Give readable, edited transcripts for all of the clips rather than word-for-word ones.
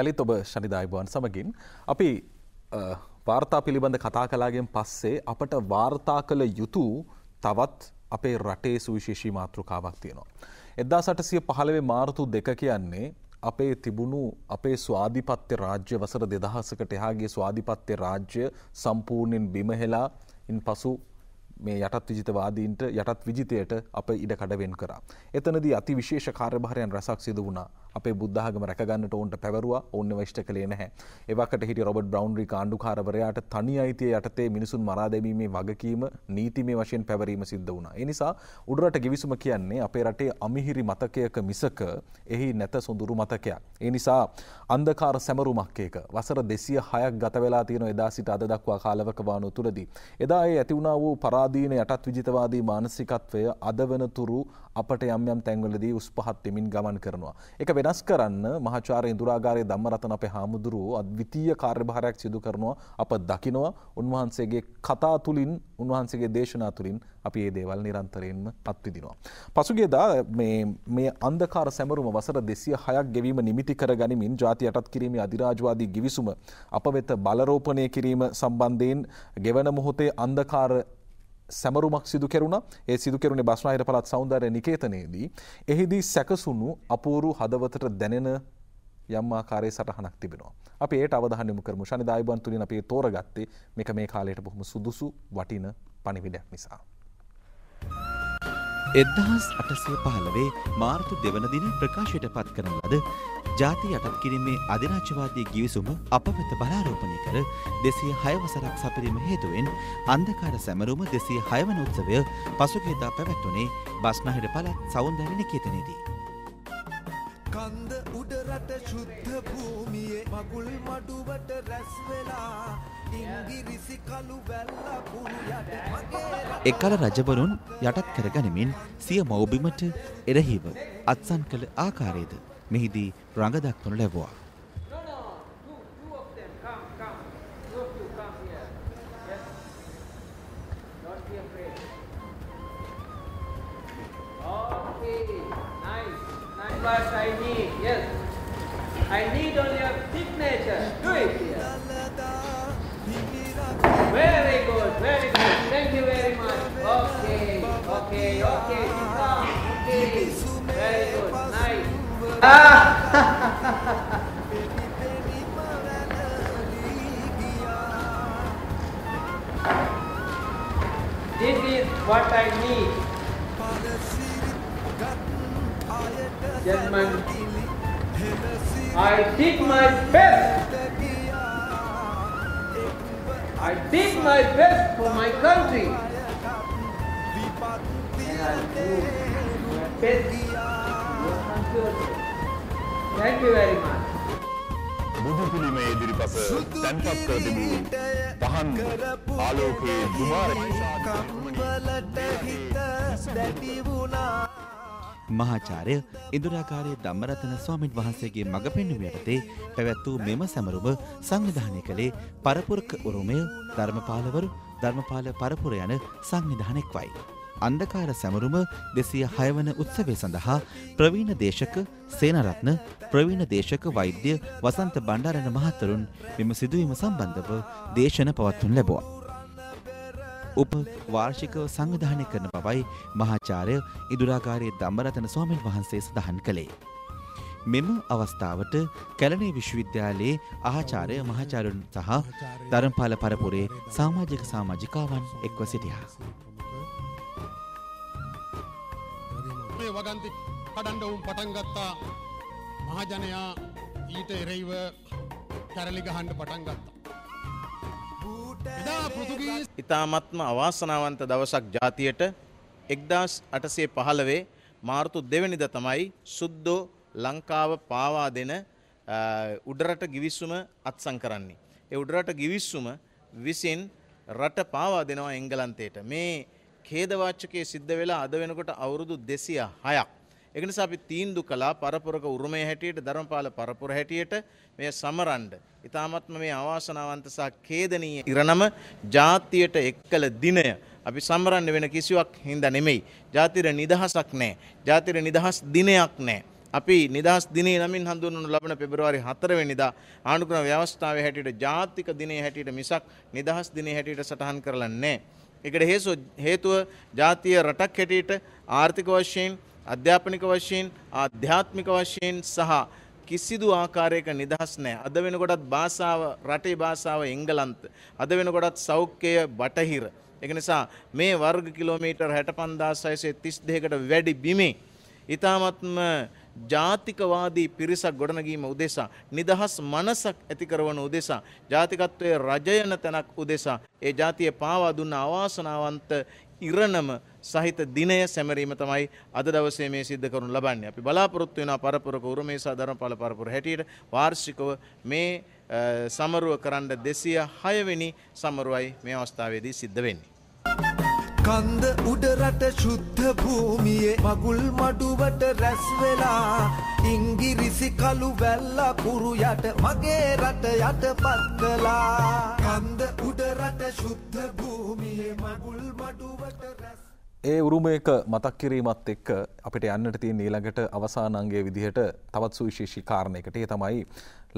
යළිත් ඔබ ශනිදායිබුවන් සමගින් අපි වාර්තා පිළිබඳ කතා කළාගෙන් පස්සේ අපට වාර්තා කළ යුතු තවත් අපේ රටේ සුවිශේෂී මාතෘකාවක් තියෙනවා. 1815 මාර්තු 2 කියන්නේ අපේ තිබුණු අපේ ස්වාධිපත්‍ය රාජ්‍ය වසර 2000කට එහාගේ ස්වාධිපත්‍ය රාජ්‍ය සම්පූර්ණයෙන් බිම හෙලා ඉන්පසු මේ යටත් විජිතවාදීන්ට යටත් විජිතයට අප ඉඩ කඩ වෙන් කරා. එතනදී අති විශේෂ කාර්යභාරයන් රැසක් සිදු වුණා. අපේ බුද්ධ ආගම රැක ගන්නට ඕන්ට පැවරුවා. ඕන්ව ඉෂ්ට කළේ නැහැ. එවකට හිටිය රොබර්ට් බ්‍රවුන්රි කාණ්ඩුකාරවරයාට තනි අයිතිය යටතේ මිනිසුන් මරා දැමීමේ වගකීම නීතිමය වශයෙන් පැවරීම සිද්ධ වුණා. ඒ නිසා උඩරට ගිවිසුම කියන්නේ අපේ රටේ අමිහිරි මතකයක මිසක එහි නැත සොඳුරු මතකයක්. ඒ නිසා අන්ධකාර සැමරුමක් එක වසර 206ක් ගත වෙලා තියෙන එදා සිට අද දක්වා කාලවක වානු තුලදී එදා ඒ ඇති වුණා වූ පරාදීන යටත් විජිතවාදී මානසිකත්වය අදවනතුරු අපට යම් යම් තැන්වලදී උස්පහත් වෙමින් ගමන් කරනවා. ඒක වෙනස් කරන්න මහාචාර්ය ඉන්දුරාගාරයේ ධම්මරතන අපේ හාමුදුරුවෝ අද්විතීය කාර්යභාරයක් සිදු කරනවා. අප දකිනවා උන්වහන්සේගේ කතා තුලින් උන්වහන්සේගේ දේශනා තුලින් අපි මේ දේවල් නිරන්තරයෙන්ම අත්විඳිනවා. පසුගියදා මේ අන්ධකාර සැමරුම වසර 206ක් ගෙවීම නිමිති කරගනිමින් ජාති යටත් කිරීමේ අධිරාජ්‍යවාදී ගිවිසුම අප වෙත බලරෝපණය කිරීම සම්බන්ධයෙන් ගෙවන මොහොතේ අන්ධකාර සැමරුමක් සිදු කෙරුණා. ඒ සිදු කෙරුණේ බස්නාහිර පළාත් සෞන්දර්ය නිකේතනයේදී. එහිදී සැකසුණු අපූරු හදවතට දැනෙන යම් ආකාරයේ සටහනක් තිබෙනවා. අපි ඒට අවධානය යොමු කරමු. ශනිදායිබුවන් තුලින් අපි තෝරගත්තේ මේක මේ කාලයට බොහොම සුදුසු වටින පණිවිඩයක් නිසා. 1815 මාර්තු 2 වන දින ප්‍රකාශයට පත් කරන ලද ජාති යටත් කිරීමේ අධිරාජ්‍යවාදී ගිවිසුම අප වෙත බලාරෝපණය කර 206 වසරක් සැපරීම හේතුවෙන් අන්ධකාර සැමරුම 206 වන උත්සවය පසුගියදා පැවැත්වුණේ බස්නාහිර පළාත් සෞන්දර්ය නිකේතනයේදී. කන්ද උඩ රට ශුද්ධ භූමියේ මගුල් මඩුවට රැස් වෙලා ඉංග්‍රීසි කළු වැල්ලා පුරයට එකල රජවරුන් යටත් කරගනිමින් සිය මව්බිමට එරෙහිව අත්සන් කළ ආකාරයේද මෙහිදී රඟ දක්වනු ලැබුවා. This is what I need. Gentlemen, I did my best. I did my best for my country. And I do my best for my country. Thank you very much. බුදු පිළිමේ ඉදිරිපස තැන්පත් කර තිබූ පහන් ආලෝකයේ දුමාරේ මහාචාර්ය ඉන්දුරාගාරයේ ධම්මරතන ස්වාමීන් වහන්සේගේ මඟ පෙන්වීම යටතේ පැවැත් වූ මෙම සැමරුම සංවිධානය කළේ පරපුරක උරුමය ධර්මපාලවරු ධර්මපාල පරපුර යන සංවිධානයක්වයි. අන්ධකාර සැමරුම 206 වන උත්සවය සඳහා ප්‍රවීණ දේශක සේනරත්න ප්‍රවීණ දේශක වෛද්‍ය වසන්ත බණ්ඩාරන මහතුරුන් මෙම සිදුවීම සම්බන්ධව දේශන පවත්වනු ලැබුවා. උප වාර්ෂිකව සංවිධානය කරන බවයි මහාචාර්ය ඉදුරාගාරයේ ධම්මරතන ස්වාමීන් වහන්සේ සඳහන් කළේ. මෙම අවස්ථාවට කැලණි විශ්වවිද්‍යාලයේ ආචාර්ය මහාචාර්යන් සහ ධර්මපාල පරපුරේ සමාජික සමාජිකාවන් එක්ව සිටියා. වගන්ති කඩන්ඩවුම් පටන් ගත්තා. මහජනයා ඊට එරෙහිව කැරලි ගහන්න පටන් ගත්තා. ඉතාමත්ම අවාසනාවන්ත දවසක් ජාතියට 1815 මාර්තු 2 වෙනිදා තමයි සුද්දෝ ලංකාව පාවා දෙන උඩරට ගිවිසුම අත්සන් කරන්නේ. ඒ උඩරට ගිවිසුම විසින් රට පාවා දෙනවා එංගලන්තයට. මේ ඛේදවාචකයේ සිද්ධ වෙලා අද වෙනකොට අවුරුදු 206ක්. ඒක නිසා අපි තීන්දුව කළා පරපුරක උරුමය හැටියට ධර්මපාල පරපුර හැටියට මේ සමරන්න. ඉතාමත්ම මේ අවාසනාවන්ත සහ ඛේදනීය ඉරණම ජාතියට එක්කල දිනය අපි සමරන්න වෙන කිසිවක් හින්දා නෙමෙයි. ජාතිර නිදහසක් නැහැ. ජාතිර නිදහස් දිනයක් නැහැ. අපි නිදහස් දිනේ නමින් හඳුන්වනු ලබන පෙබරවාරි 4 වෙනිදා ආණ්ඩුක්‍රම ව්‍යවස්ථාවේ හැටියට ජාතික දිනේ හැටියට මිසක් නිදහස් දිනේ හැටියට සටහන් කරලා නැහැ. ඒකට හේතුව ජාතිය රටක් හැටියට ආර්ථික වශයෙන්, අධ්‍යාපනික වශයෙන්, ආධ්‍යාත්මික වශයෙන් සහ කිසිදු ආකාරයක නිදහස් නැහැ. අද වෙනකොටත් භාෂාව, රටේ භාෂාව එංගලන්ත. අද වෙනකොටත් සෞඛ්‍යය බටහිර. ඒක නිසා මේ වර්ග කිලෝමීටර් 65632කට වැඩි බිමේ ඉතාමත්ම ජාතිකවාදී පිරිසක් ගොඩනැගීම උදෙසා නිදහස් මනසක් ඇති කරවන උදෙසා ජාතිකත්වයේ රජයන තැනක් උදෙසා ඒ ජාතිය පාවා දුන්න අවාසනාවන්ත ඉරණම සහිත දිනය සැමරීම තමයි අද දවසේ මේ සිද්ධ කරනු ලබන්නේ. අපි බලාපොරොත්තු වෙනා පරපුරක උරුමේසා ධර්මපාල පරපුර හැටියට වාර්ෂිකව මේ සමරුව කරන්න 206 වෙනි සමරුවයි මේ අවස්ථාවේදී සිද්ධ වෙන්නේ. කන්ද උඩ රට ශුද්ධ භූමියේ මගුල් මඩුවට රැස් වෙලා ඉංග්‍රීසි කළු වැල්ල කුරු යට මගේ රට යටපත් කළා. කන්ද උඩ රට ශුද්ධ භූමියේ මගුල් මඩුවට රැස් ඒ උරුමයක මතක් කිරීමත් එක්ක අපිට යන්නට තියෙන ඊළඟට අවසාන අංගයේ විදිහට තවත් සුවිශේෂී කාරණයකට. ඒ තමයි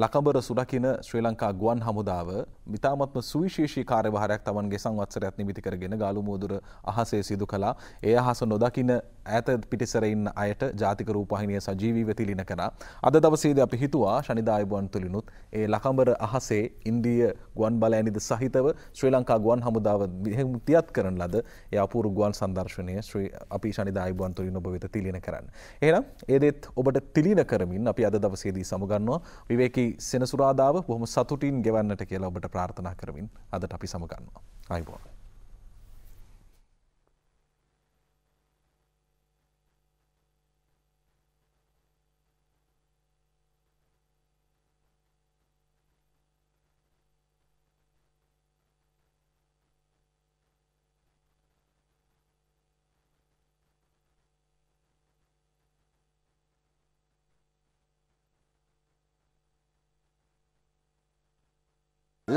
ලකඹර සුරකින ශ්‍රී ලංකා ගුවන් හමුදාව මිතාමත්ම සුවිශේෂී කාර්යභාරයක් Tamanගේ සංවත්සරයත් නිමිති කරගෙන ගාලුමුදුර අහසේ සිදු කළා. ඒ අහස නොදකින ඈත පිටිසර ඉන්න අයට ජාතික රූපවාහිනිය සජීවීව තිලින කරා. අද දවසේදී අපි හිතුවා ශනිදායුබන් තුලිනුත් ඒ ලකඹර අහසේ ඉන්දීය ගුවන් බලඇනිද සහිතව ශ්‍රී ලංකා ගුවන් හමුදාව විමුක්තියත් කරන ලද ඒ අපූර්ව ගුවන් සංදර්ශනය ශ්‍රී අපි ශනිදායුබන් තුලින් ඔබ වෙත තිලින කරන්න. එහෙනම් ඒ දෙත් ඔබට තිලින කරමින් අපි අද දවසේදී සමුගන්නවා විවේකී සෙනසුරාදාව බොහොම සතුටින් ගෙවන්නට කියලා ඔබට ප්‍රාර්ථනා කරමින් අදට අපි සමගන්නවා. ආයුබෝවන්.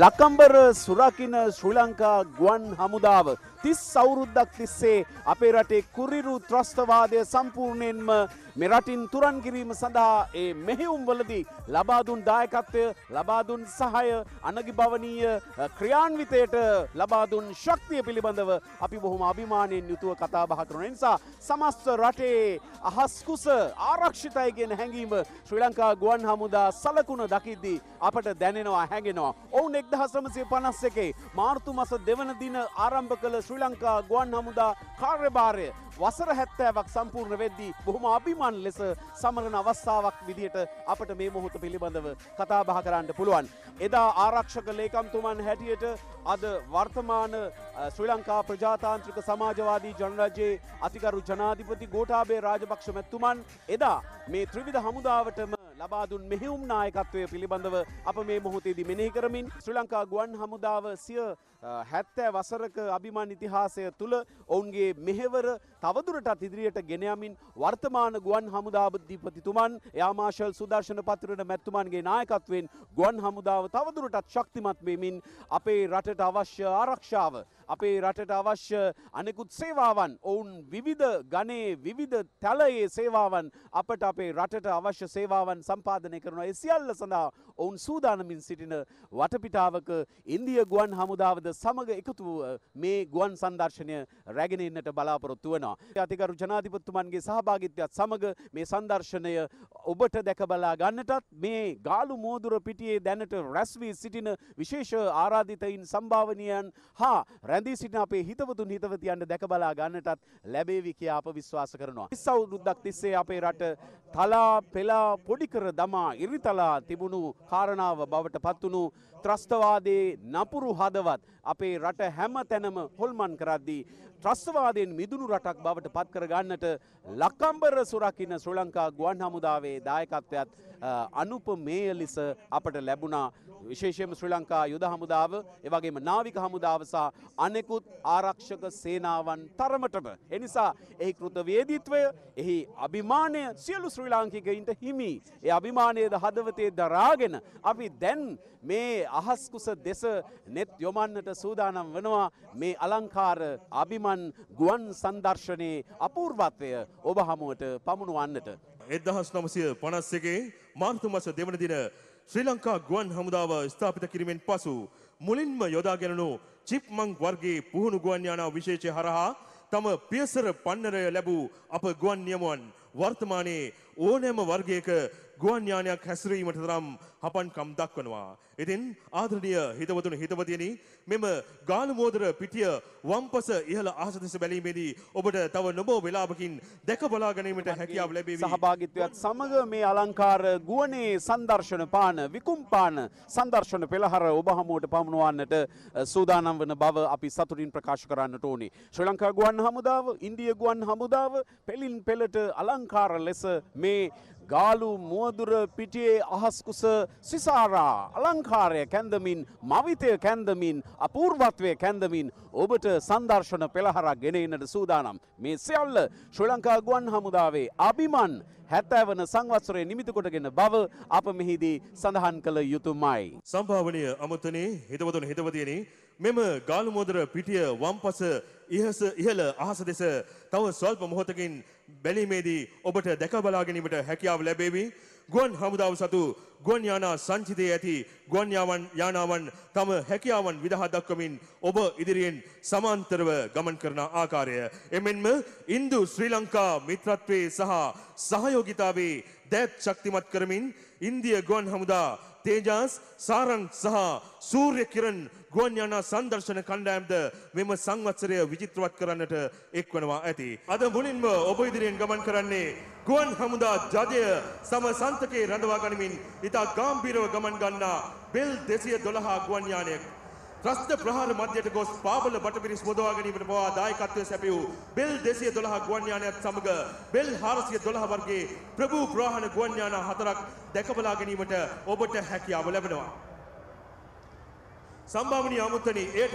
ලකම්බර සුරකින ශ්‍රී ලංකා ගුවන් හමුදාව 30 අවුරුද්දක් තිස්සේ අපේ රටේ කුරිරු ත්‍රස්තවාදය සම්පූර්ණයෙන්ම මෙරටින් තුරන් කිරීම සඳහා ඒ මෙහෙයුම්වලදී ලබා දුන් දායකත්වය, ලබා දුන් සහාය, අනගිබවනීය ක්‍රියාන්විතයට ලබා දුන් ශක්තිය පිළිබඳව අපි බොහොම අභිමානයෙන් යුතුව කතා බහ කරන නිසා සමස්ත රටේ අහස් කුස ආරක්ෂිතයි කියන හැඟීම ශ්‍රී ලංකා ගුවන් හමුදා සලකුණ දකිද්දී අපට දැනෙනවා, හැඟෙනවා. ඔවුන් 1951 මාර්තු මාස 2 වෙනි දින ආරම්භ කළ ශ්‍රී ලංකා ගුවන් හමුදා කාර්යභාරය වසර 70ක් සම්පූර්ණ වෙද්දී බොහොම අභිමාන ලෙස සමරන අවස්ථාවක් විදිහට අපට මේ මොහොත පිළිබඳව කතා බහ කරන්න පුළුවන්. එදා ආරක්ෂක ලේකම්තුමන් හැටියට අද වර්තමාන ශ්‍රී ලංකා ප්‍රජාතාන්ත්‍රික සමාජවාදී ජනරජයේ අතිගරු ජනාධිපති ගෝඨාභය රාජපක්ෂ මැතිතුමන් එදා මේ ත්‍රිවිධ හමුදාවටම ලබා දුන් මෙහෙයුම් නායකත්වය පිළිබඳව අප මේ මොහොතේදී මෙනෙහි කරමින් ශ්‍රී ලංකා ගුවන් හමුදාව සිය 70 වසරක අභිමාන ඉතිහාසය තුළ ඔවුන්ගේ මෙහෙවර තවදුරටත් ඉදිරියට ගෙන යමින් වර්තමාන ගුවන් හමුදාධිපතිතුමන් එයා මාෂල් සුදර්ශන පතිරණ මැතිතුමන්ගේ නායකත්වයෙන් ගුවන් හමුදාව තවදුරටත් ශක්තිමත් වෙමින් අපේ රටට අවශ්‍ය ආරක්ෂාව, අපේ රටට අවශ්‍ය අනෙකුත් සේවාවන්, ඔවුන් විවිධ ගණයේ විවිධ තලයේ සේවාවන් අපට අපේ රටට අවශ්‍ය සේවාවන් සම්පාදනය කරනවා. ඒ සියල්ල සඳහා ඔවුන් සූදානමින් සිටින වටපිටාවක ඉන්දිය ගුවන් හමුදාවද සමග එකතු මේ ගුවන් සංදර්ශනය රැගෙන එන්නට බලාපොරොත්තු වෙනවා. අතිගරු ජනාධිපතිතුමන්ගේ සහභාගීත්වයත් සමග මේ සංදර්ශනය ඔබට දැක බලා ගන්නටත් මේ ගාලු මෝදුර පිටියේ දැනට රැස් වී සිටින විශේෂ ආරාධිතයින්, සම්භාවනීයන් හා ඇඳී සිටින අපේ හිතවතුන් හිතවතියන්ට දැක බලා ගන්නටත් ලැබේවි කියා අප විශ්වාස කරනවා. 30 අවුරුද්දක් තිස්සේ අපේ රට තලා පෙලා පොඩි කර දමා ඉරිතලා තිබුණු කාරණාව බවට පත් වුණු ත්‍රස්තවාදයේ නපුරු හදවත් අපේ රට හැම තැනම හොල්මන් කරද්දී ත්‍රස්තවාදයෙන් මිදුණු රටක් බවට පත් කර ගන්නට ලකම්බර සුරකින්න ශ්‍රී ලංකා ගුවන් හමුදාවේ දායකත්වයත් අනුපමේය ලෙස අපට ලැබුණා. විශේෂයෙන්ම ශ්‍රී ලංකා යුද හමුදාව, ඒ වගේම නාවික හමුදාව සහ අනෙකුත් ආරක්ෂක සේනාවන් තරමටම. ඒ නිසා එහි කෘතවේදීත්වය, එහි අභිමානය සියලු ශ්‍රී ලාංකිකයින්ට හිමි. ඒ අභිමානයද හදවතේ දරාගෙන අපි දැන් මේ අහස් කුස දෙස net යොමන්නට සූදානම් වෙනවා. මේ අලංකාර අභිමන් ගුවන් සම්දර්ශනයේ අපූර්වත්වය ඔබ හමුවට පමුණුවන්නට 1951 මාර්තු මාස 2 වන දින ශ්‍රී ලංකා ගුවන් හමුදාව ස්ථාපිත කිරීමෙන් පසු මුලින්ම යොදාගැනුණු චිප්මන්ක් වර්ගයේ පුහුණු ගුවන් යානා විශේෂය හරහා තම පියසර පන්නරය ලැබූ අප ගුවන් නියමුවන් වර්තමානයේ ඕනෑම වර්ගයක ගුවන් යානයක් හැසිරීමට තරම් හපන්කම් දක්වනවා. ඉතින් ආදරණීය හිතවතුනි හිතවතියනි, මෙම ගාලුමෝදර පිටිය වම්පස ඉහළ අහස දෙස බැලීමේදී ඔබට තව නොබෝ වේලාවකින් දැක බලා ගැනීමට හැකියාව ලැබේවි. සහභාගීත්වයත් සමග මේ අලංකාර ගුවනේ සම්දර්ශන පාන විකුම්පාන සම්දර්ශන පෙළහර ඔබ හමුවට පමුණවන්නට සූදානම් වන බව අපි සතුටින් ප්‍රකාශ කරන්නට ඕනේ. ශ්‍රී ලංකා ගුවන් හමුදාව, ඉන්දිය ගුවන් හමුදාව පෙළින් පෙළට අලංකාර ලෙස මේ गालू मोदुर पिटिये अहस्कुस सिसारा अलंकारे कैंदमीन माविते कैंदमीन अपूर्वत्वे कैंदमीन ओबट संदर्शन पेलहरा गेनेनट सूदानम मे सियल श्री लंका ගුවන් හමුදාවේ अभिमान 70 වන සංවත්සරයේ නිමිති කොටගෙන බව අප මෙහිදී සඳහන් කළ යුතුයමයි. සම්භාවනීය අමතනේ හිතවතුනි හිතවතියනි, මෙම ගාලුමෝදර පිටිය වම්පස ඉහළ අහස දෙස තව සල්ප මොහොතකින් බැලීමේදී ඔබට දැක බලා ගැනීමට හැකියාව ලැබේවි. ගුවන් හමුදාව සතු ගුවන් යානා සංචිතයේ ඇති ගුවන් යානාවන් තම හැකියාවන් විදහා දක්වමින් ඔබ ඉදිරියෙන් සමාන්තරව ගමන් කරන ආකාරය, එමෙන්ම ඉන්දු ශ්‍රී ලංකා මිත්‍රත්වයේ සහ සහයෝගීතාවේ දැත් ශක්තිමත් කරමින් ඉන්දිය ගුවන් හමුදා තේජස්, සාරංග සහ සූර්ය කිරණ ගුවන් යානා සංදර්ශන කණ්ඩායම්ද මෙම සංවත්සරය විචිත්‍රවත් කරන්නට එක්වනවා ඇති. අද මුලින්ම ඔබ ඉදිරියෙන් ගමන් කරන්නේ ගුවන් හමුදා ජය සම සන්තකේ රඳවා ගනිමින් ඉතා ගැඹීරව ගමන් ගන්නා බෙල් 212 ගුවන් යානය. ත්‍රස්ත ප්‍රහාර මැදට ගොස් පාබල බටපිරිස් මොදවා ගැනීමට පවා දායකත්වය සැපයූ බෙල් 212 ගුවන් යානයත් සමග බෙල් 412 වර්ගයේ ප්‍රභූ ප්‍රවාහන ගුවන් යානා හතරක් දැක බලා ගැනීමට ඔබට හැකියාව ලැබෙනවා. සම්භාවනීය අමුත්තනි, එයට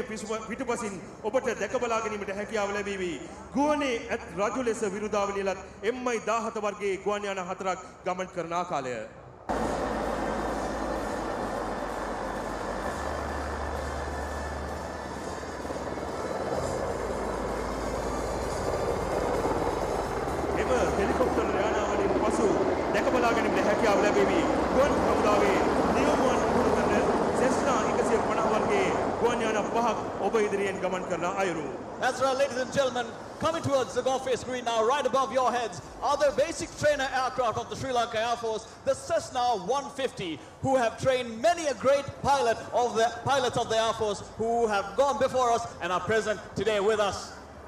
පිටුපසින් ඔබට දැක බලා ගැනීමට හැකියාව ලැබීවි ගුවනේ ඇත් රජු ලෙස විරුදාවලියලත් MI-17 වර්ගයේ ගුවන් යානා හතරක් ගමන් කරන ආකාරය. That's right, ladies and gentlemen, coming towards the golf-face screen now, right above your heads, are the basic trainer aircraft of the Sri Lanka Air Force, the Cessna 150, who have trained many a great pilots of the Air Force who have gone before us and are present today with us.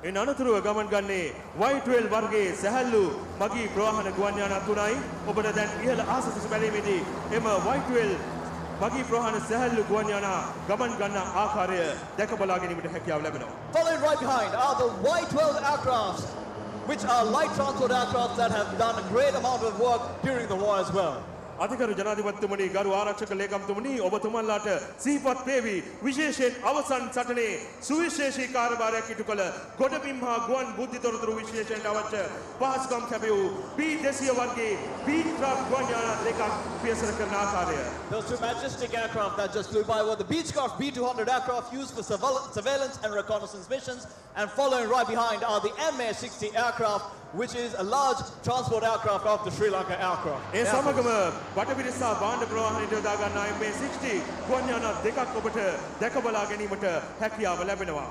In Anathuruwa gaman ganne Y12 vargaye sahallu magi prahana guwan yana tunai obata dan ihela ahasasa balimedi ema Y12 magi prahana sahallu guwan yana gaman ganna aakaraya deka bala genimata hakiyawa labenawa. Following right behind are the Y12 aircraft, which are light transport aircraft that have done a great amount of work during the war as well. අධිකරු ජනාධිපතිතුමනි, ගරු ආරක්ෂක ලේකම්තුමනි, ඔබතුමන්ලාට සිහිපත් වේවි විශේෂයෙන් අවසන් සටනේ සුවිශේෂී කාර්යභාරයක් ඉටු කළ ගොඩබිම් හා ගුවන් බුද්ධිතොරතුරු විශේෂයෙන් අවශ්‍ය පහසුකම් ලැබූ B200 වර්ගයේ B-Trap ගුවන් යානා දෙකක් පියසර කරන ආකාරය. Those two majestic aircraft that just flew by were the Beechcraft B-200 aircraft used for surveillance and reconnaissance missions, and following right behind are the MA-60 aircraft, which is a large transport aircraft of the Sri Lanka aircraft. ඒ සමගම බටපිරිස සහ භාණ්ඩ ප්‍රවාහනයට යොදා ගන්නා MA-60 ගුවන් යානා දෙකක් ඔබට දැක බලා ගැනීමට හැකියාව ලැබෙනවා.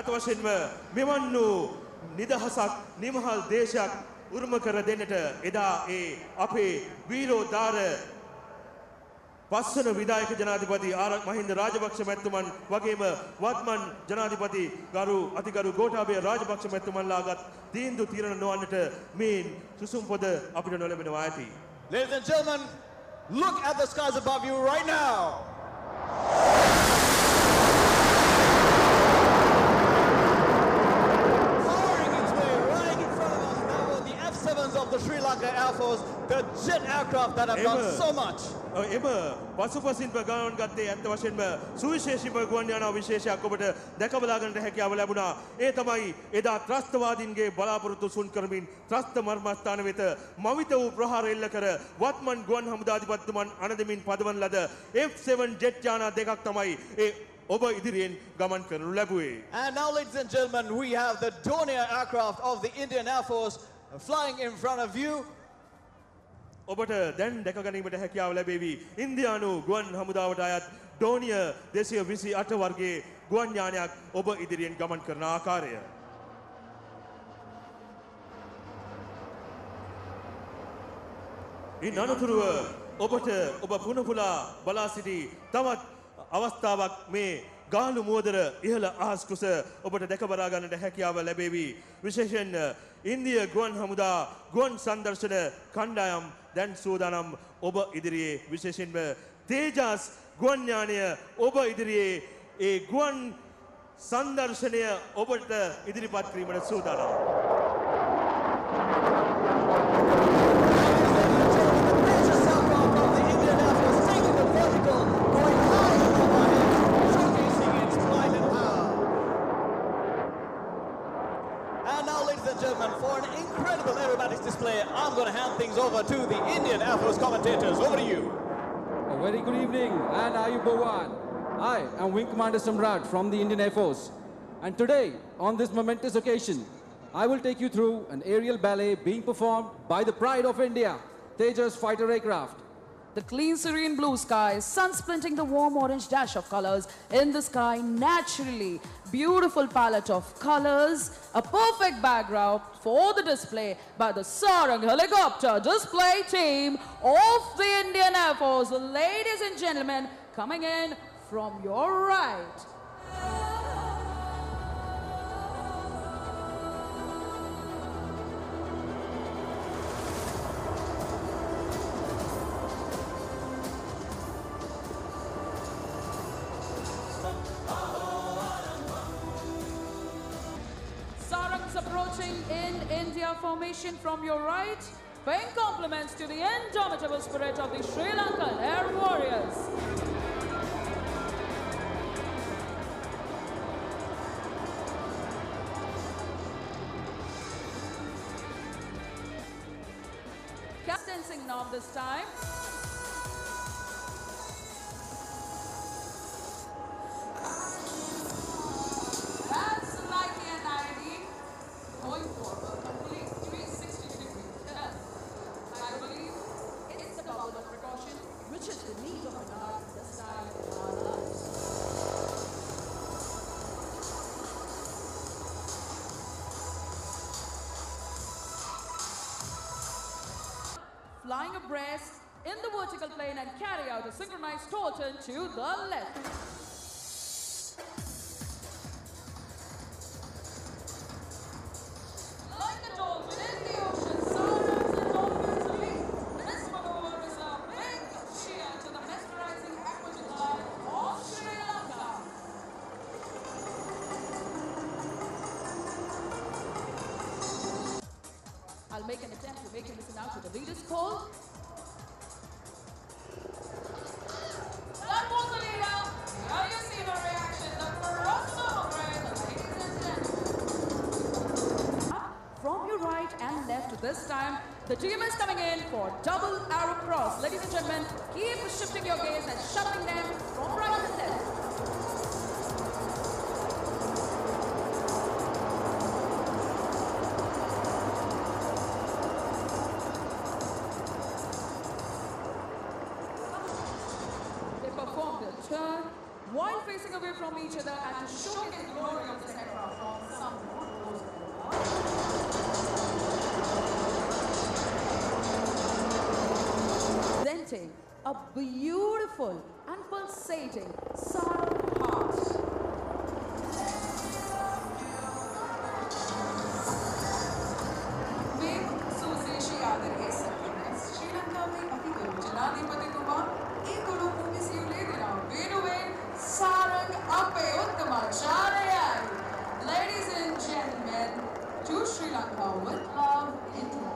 අත වශයෙන්ම මෙවන් වූ නිදහසක් නිමහල් දේශයක් උරුම කර දෙන්නට එදා ඒ අපේ වීරෝදාර පස්වන විධායක ජනාධිපති මහින්ද රාජපක්ෂ මැතිතුමන් වගේම වත්මන් ජනාධිපති ගරු අතිගරු ගෝඨාභය රාජපක්ෂ මැතිතුමන්ලාගත් තීන්දුව తీරන නොවන්නට මේ සුසුම් පොද අපිට නොලැබෙනවා ඇති. Ladies and gentlemen, look at the skies above you right now. Soaring its way right in front of us, that was the F-7s of of the Sri Lanka Air Force, the jet aircraft that have done so much. F7 jet jana dekak tamai over Idirian gaman karanu labuwe. And now, ladies and gentlemen, we have the Dornier aircraft of the Indian Air Force flying in front of you. Obata then dekaganeemata hakiyawa labevi Indianu Guwan Hamudawata ayath Dornier desiya 28 warge Guwan yanayak oba Idirian gaman karana aakaraya. In anathuruwa obata oba punapula bala siti tawat අවස්ථාවක් මේ ගාලු මුවදර ඉහළ අහස් කුස ඔබට දැක බලා ගන්නට හැකියාව ලැබෙවි. විශේෂයෙන් ඉන්දියා ගුවන් හමුදා ගුවන් සංදර්ශන කණ්ඩායම් දැන් සූදානම් ඔබ ඉදිරියේ. විශේෂයෙන්ම තේජස් ගුවන් යානය ඔබ ඉදිරියේ ඒ ගුවන් සංදර්ශනය ඔබට ඉදිරිපත් කිරීමට සූදානම්. I'm going to hand things over to the Indian Air Force commentators. Over to you. A very good evening, and Ayub Bhawan. I am Wing Commander Samrat from the Indian Air Force. And today, on this momentous occasion, I will take you through an aerial ballet being performed by the pride of India, Tejas fighter aircraft. The clean serene blue sky, sun-splinting the warm orange dash of colors in the sky naturally. Beautiful palette of colors, a perfect background for the display by the Sarang helicopter display team of the Indian Air Force. Ladies and gentlemen, coming in from your right. Formation from your right, paying compliments to the indomitable spirit of the Sri Lankan Air Warriors. Captain Singh Nom this time. Flying abreast in the vertical plane and carry out a synchronized toe turn to the left. Like a dolphin in the ocean, Sarang's and dolphins release. This maneuver is a big cheer to the mesmerizing aquatic life of Sri Lanka. I'll make an attempt to make him listen out to the leader's call. From your right and left this time, the team is coming in for double arrow cross. Ladies and gentlemen, keep shifting your gaze and shuffling them from right to left. While facing away from each other and showing the glory of this aircraft from some close. Presenting a beautiful and pulsating Sarang heart. Name Suzeshi Adar is next. Sri Lanka में अभी तो जनाधिपति कुमार एक और भूमि से ले दिया वेरुवे Sarang Ape Uttamacharya. Ladies and gentlemen, to Sri Lanka with love, India.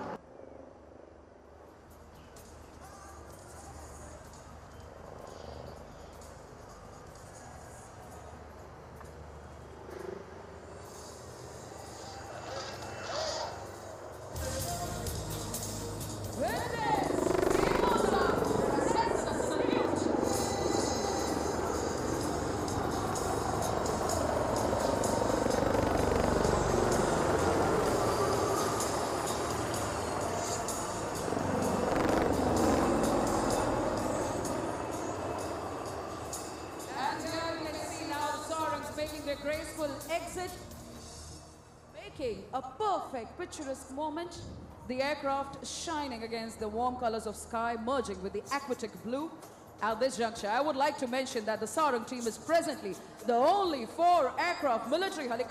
a graceful exit, making a perfect picturesque moment. The aircraft shining against the warm colors of sky, merging with the aquatic blue. At this juncture, I would like to mention that the Sarang team is presently the only 4 aircraft military helicopters